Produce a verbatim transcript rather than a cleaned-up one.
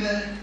either